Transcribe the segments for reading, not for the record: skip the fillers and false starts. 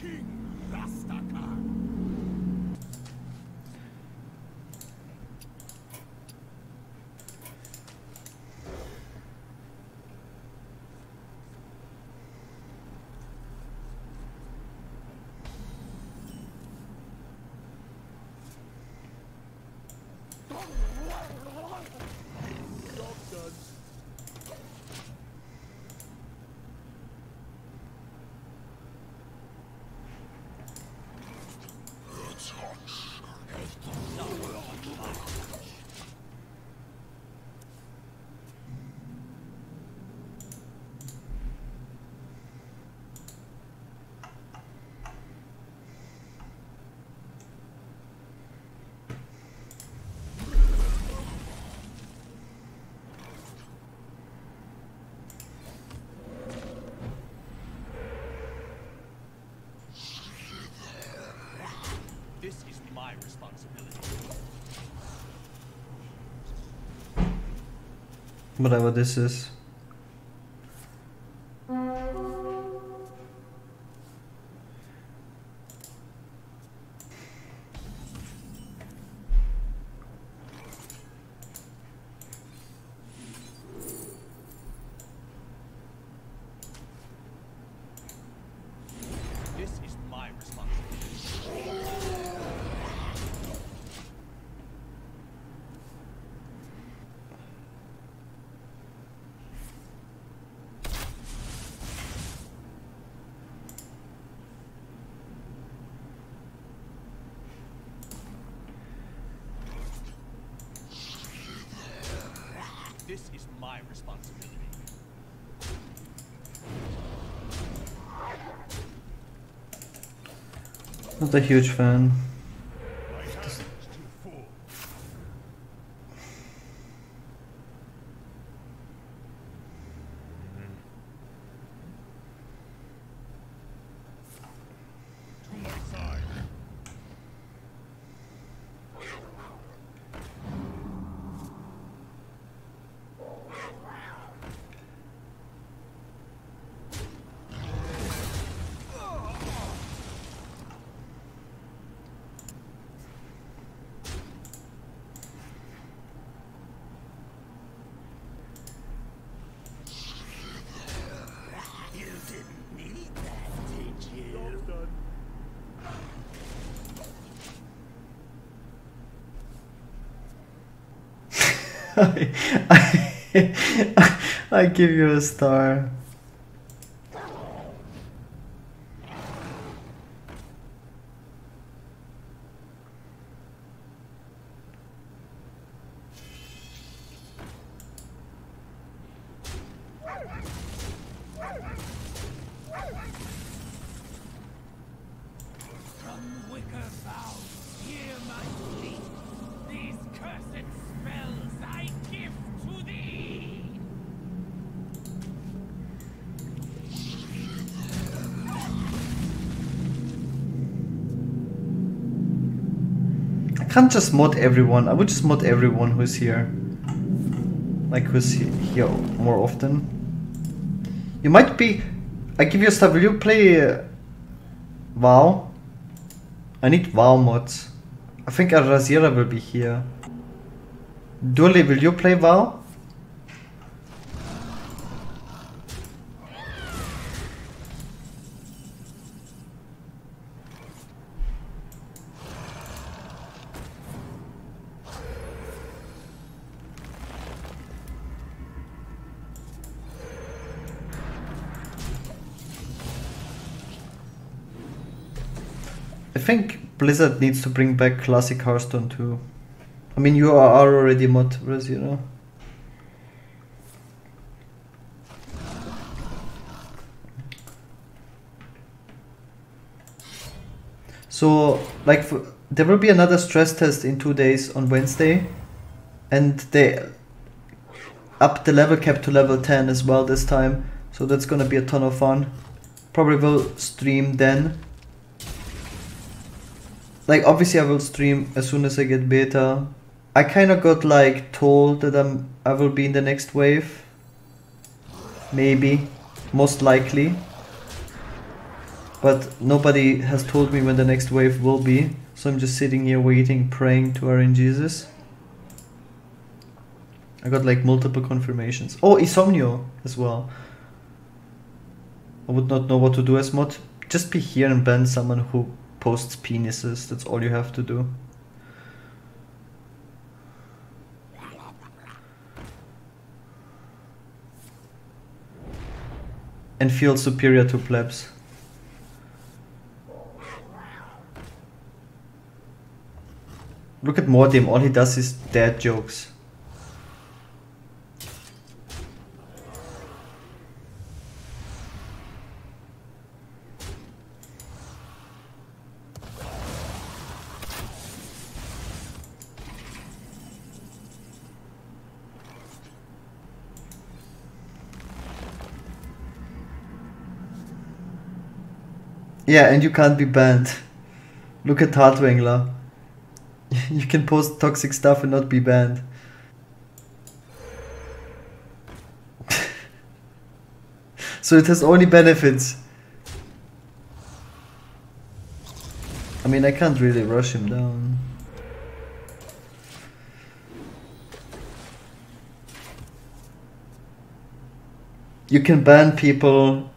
King Rastakar. My responsibility. Whatever this is. This is my responsibility. Not a huge fan. I give you a star. I can't just mod everyone. I would just mod everyone who's here. Like who's here more often. You might be... I give you a star. Will you play WoW? I need WoW mods. I think Arrazyra will be here. Duli, will you play WoW? I think Blizzard needs to bring back classic Hearthstone too. I mean, you are already mod, Arrazyra. So, like, there will be another stress test in 2 days on Wednesday, and they up the level cap to level 10 as well this time. So that's gonna be a ton of fun. Probably will stream then. Like, obviously I will stream as soon as I get beta. I kinda got like told that I will be in the next wave. Maybe. Most likely. But nobody has told me when the next wave will be, so I'm just sitting here waiting, praying to RNGesus. I got like multiple confirmations. Oh, Isomnio as well. I would not know what to do as mod. Just be here and ban someone who posts penises. That's all you have to do. And feel superior to plebs. Look at Mordim, all he does is dad jokes. Yeah, and you can't be banned. Look at Tardwengler. You can post toxic stuff and not be banned. So it has only benefits. I mean, I can't really rush him down. You can ban people.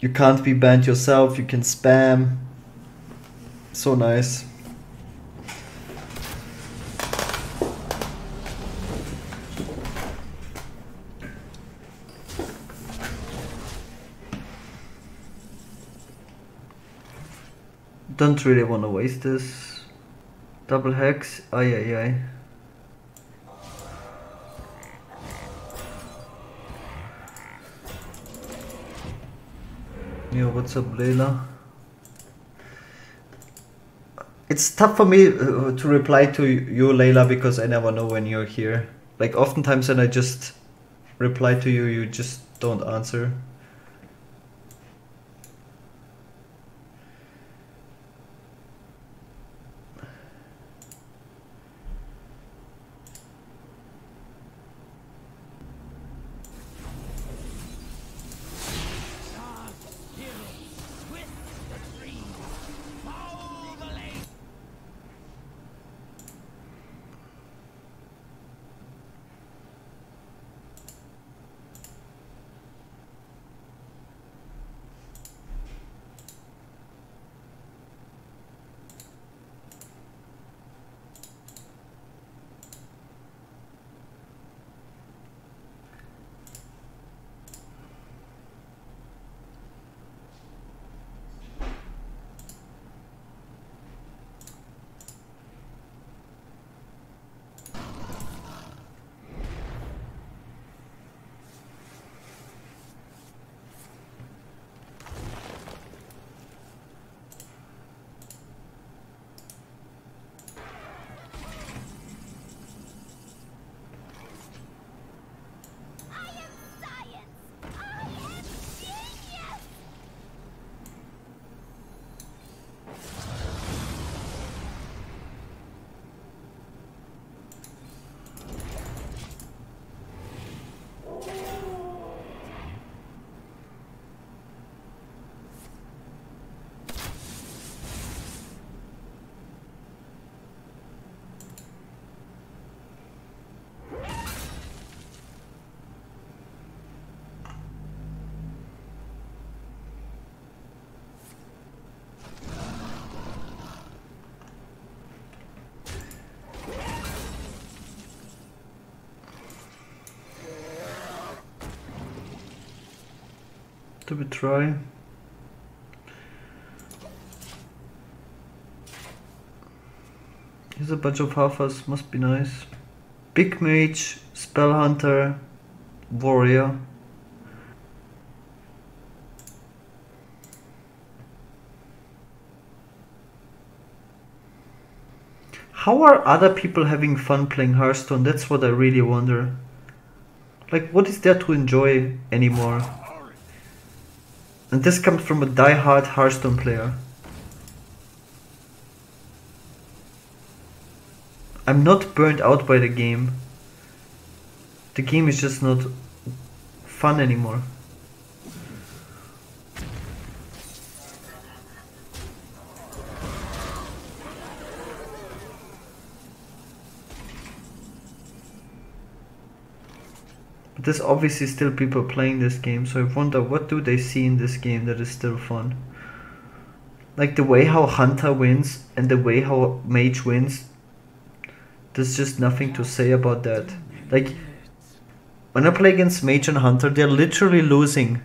You can't be banned yourself, you can spam. So nice. Don't really want to waste this. Double hex, ay ay ay. Yo, what's up, Layla? It's tough for me to reply to you, Layla, because I never know when you're here. Like, oftentimes when I just reply to you, you just don't answer. To be try. Here's a bunch of Hafs, must be nice. Big mage, spell hunter, warrior. How are other people having fun playing Hearthstone? That's what I really wonder. Like, what is there to enjoy anymore? And this comes from a die-hard Hearthstone player. I'm not burnt out by the game. The game is just not fun anymore. There's obviously still people playing this game, so I wonder what do they see in this game that is still fun. Like the way how Hunter wins and the way how Mage wins, there's just nothing to say about that. Like, when I play against Mage and Hunter, they're literally losing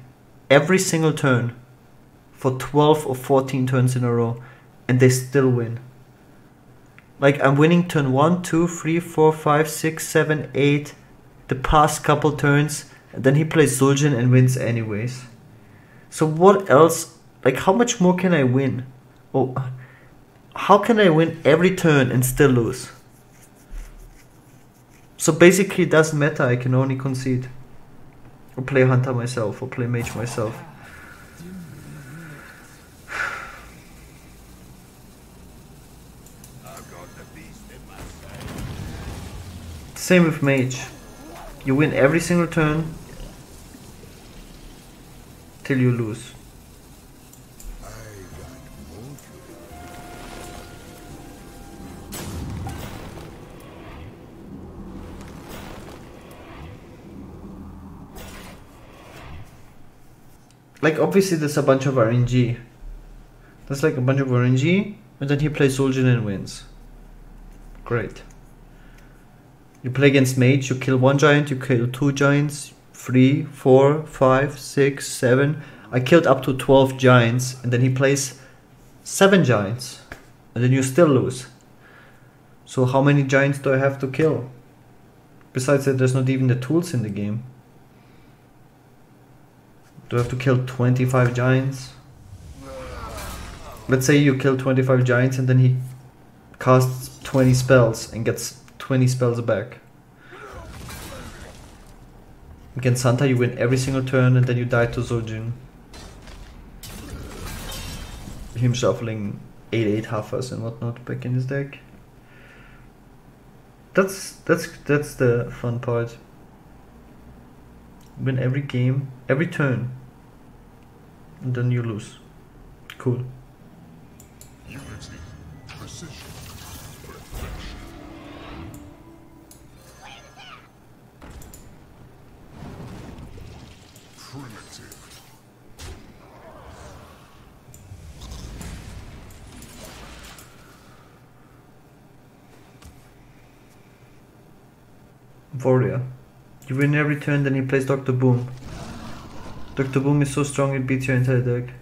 every single turn for 12 or 14 turns in a row, and they still win. Like, I'm winning turn 1, 2, 3, 4, 5, 6, 7, 8, the past couple turns, and then he plays Zul'jin and wins anyways. So what else, like how much more can I win? Oh, how can I win every turn and still lose? So basically it doesn't matter, I can only concede. Or play Hunter myself, or play Mage myself. Same with Mage. You win every single turn till you lose. Like obviously there's a bunch of RNG. There's like a bunch of RNG and then he plays Zul'jin and wins. Great. You play against Mage, you kill one giant, you kill two giants, 3, 4, 5, 6, 7. I killed up to 12 giants and then he plays 7 giants. And then you still lose. So how many giants do I have to kill? Besides that, there's not even the tools in the game. Do I have to kill 25 giants? Let's say you kill 25 giants and then he casts 20 spells and gets 20 spells back. Against Santa you win every single turn and then you die to Zojun. Him shuffling 8-8 Hafs and whatnot back in his deck. That's the fun part. Win every game, every turn. And then you lose. Cool. Unity, precision, perfection. Primitive. Warrior. You win every turn, then he plays Dr. Boom. Dr. Boom is so strong it beats your entire deck.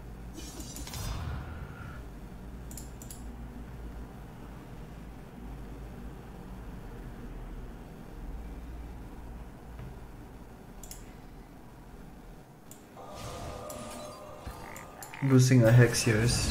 Losing a Hex here is...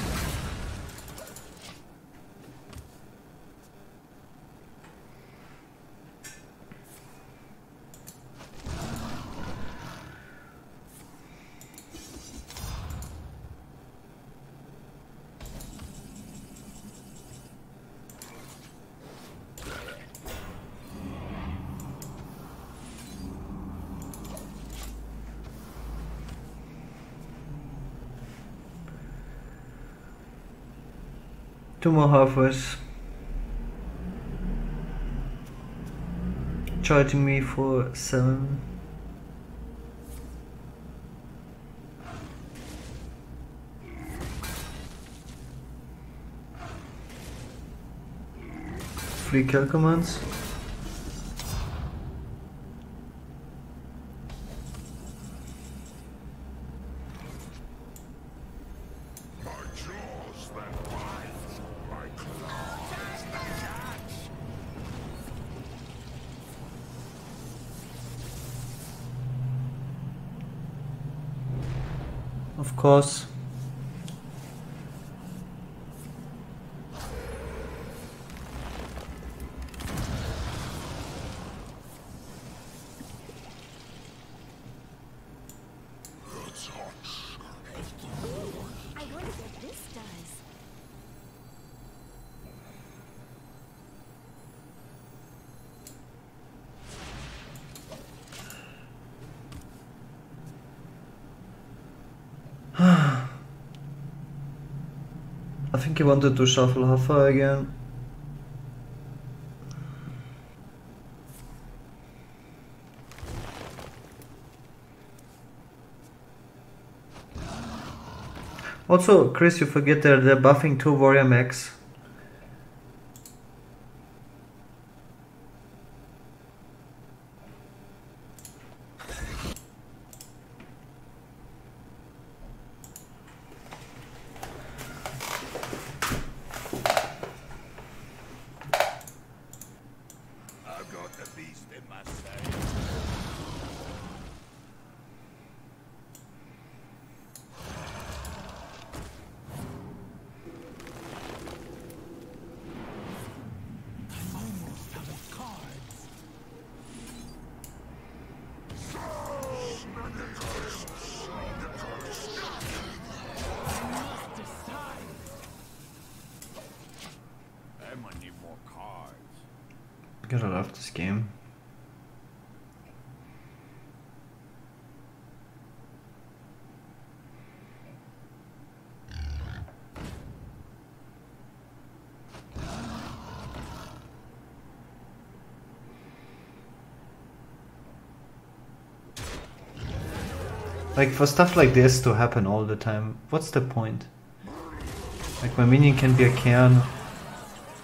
Two more halfways, charging me for 7. Free kill commands. Course. I think he wanted to shuffle Hafs again. Also, Chris, you forget that they're buffing 2 warrior mechs. Like, for stuff like this to happen all the time, what's the point? Like, my minion can be a Cairn,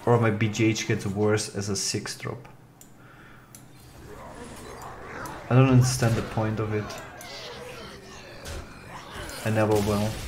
or my BGH gets worse as a 6-drop. I don't understand the point of it. I never will.